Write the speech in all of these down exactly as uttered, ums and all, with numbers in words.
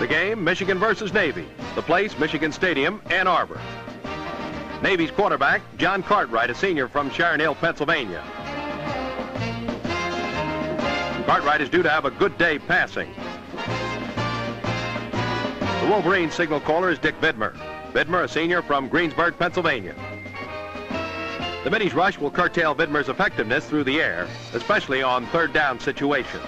The game, Michigan versus Navy. The place, Michigan Stadium, Ann Arbor. Navy's quarterback, John Cartwright, a senior from Sharon Hill, Pennsylvania. Cartwright is due to have a good day passing. The Wolverine signal caller is Dick Vidmer. Vidmer, a senior from Greensburg, Pennsylvania. The Middies' rush will curtail Vidmer's effectiveness through the air, especially on third down situations.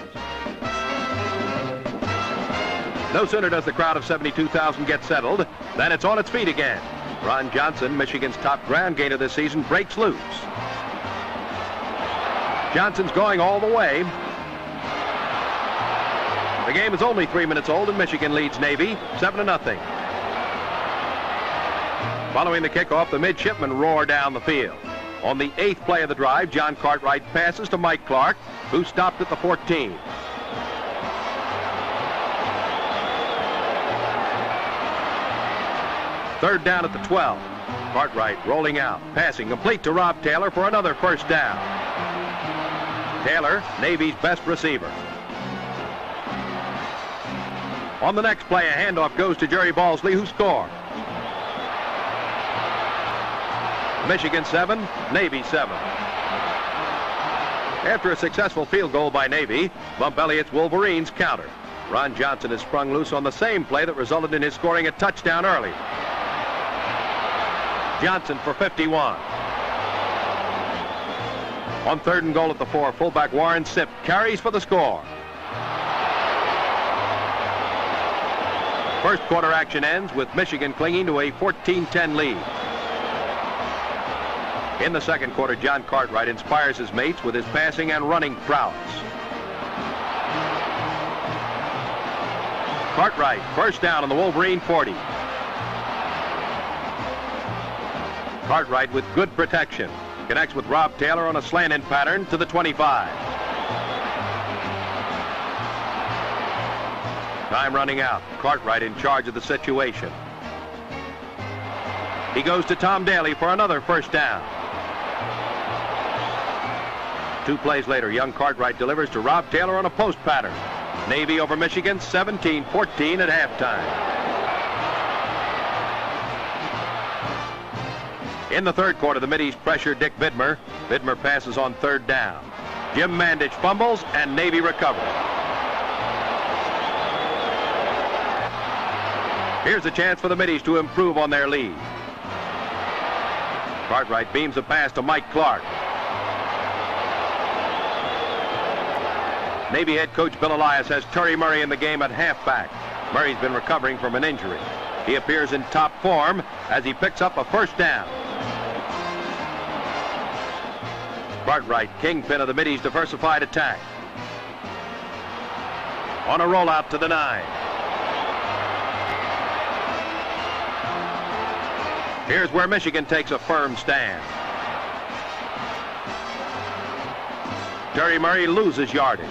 No sooner does the crowd of seventy-two thousand get settled than it's on its feet again. Ron Johnson, Michigan's top ground gainer this season, breaks loose. Johnson's going all the way. The game is only three minutes old and Michigan leads Navy seven to nothing. Following the kickoff, the midshipmen roar down the field. On the eighth play of the drive, John Cartwright passes to Mike Clark, who stopped at the fourteen. Third down at the twelve. Cartwright rolling out, passing complete to Rob Taylor for another first down. Taylor, Navy's best receiver. On the next play, a handoff goes to Jerry Ballsley, who scores. Michigan seven, Navy seven. After a successful field goal by Navy, Bump Elliott's Wolverines counter. Ron Johnson is sprung loose on the same play that resulted in his scoring a touchdown early. Johnson for fifty-one. On third and goal at the four, fullback Warren Sipp carries for the score. First quarter action ends with Michigan clinging to a fourteen ten lead. In the second quarter, John Cartwright inspires his mates with his passing and running prowess. Cartwright, first down on the Wolverine forty. Cartwright with good protection connects with Rob Taylor on a slant-in pattern to the twenty-five. Time running out. Cartwright in charge of the situation. He goes to Tom Daley for another first down. Two plays later, young Cartwright delivers to Rob Taylor on a post pattern. Navy over Michigan, seventeen fourteen at halftime. In the third quarter, the Middies pressure Dick Vidmer. Vidmer passes on third down. Jim Mandich fumbles, and Navy recovers. Here's a chance for the Middies to improve on their lead. Cartwright beams a pass to Mike Clark. Navy head coach Bill Elias has Terry Murray in the game at halfback. Murray's been recovering from an injury. He appears in top form as he picks up a first down. Cartwright, kingpin of the Middies' diversified attack. On a rollout to the nine. Here's where Michigan takes a firm stand. Terry Murray loses yardage.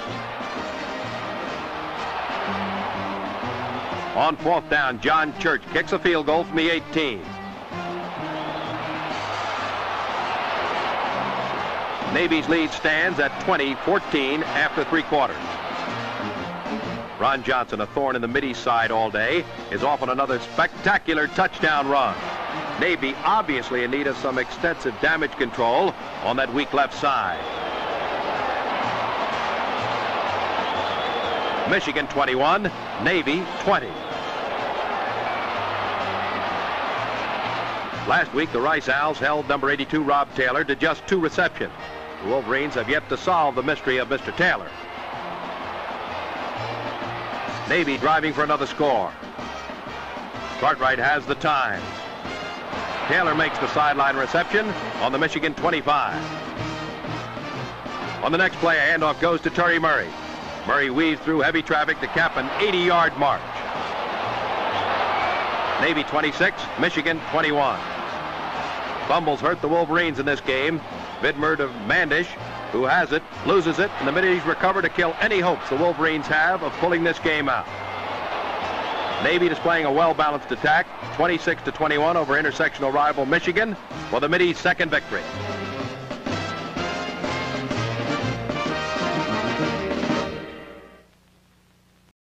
On fourth down, John Church kicks a field goal from the eighteen. Navy's lead stands at twenty fourteen after three quarters. Ron Johnson, a thorn in the Middies' side all day, is off on another spectacular touchdown run. Navy obviously in need of some extensive damage control on that weak left side. Michigan twenty-one, Navy twenty. Last week, the Rice Owls held number eighty-two Rob Taylor to just two receptions. The Wolverines have yet to solve the mystery of Mister Taylor. Navy driving for another score. Cartwright has the time. Taylor makes the sideline reception on the Michigan twenty-five. On the next play, a handoff goes to Terry Murray. Murray weaves through heavy traffic to cap an eighty-yard march. Navy twenty-six, Michigan twenty-one. Fumbles hurt the Wolverines in this game. Vidmer to Mandich, who has it, loses it, and the Middies recover to kill any hopes the Wolverines have of pulling this game out. Navy displaying a well-balanced attack, twenty-six to twenty-one over intersectional rival Michigan for the Middies' second victory.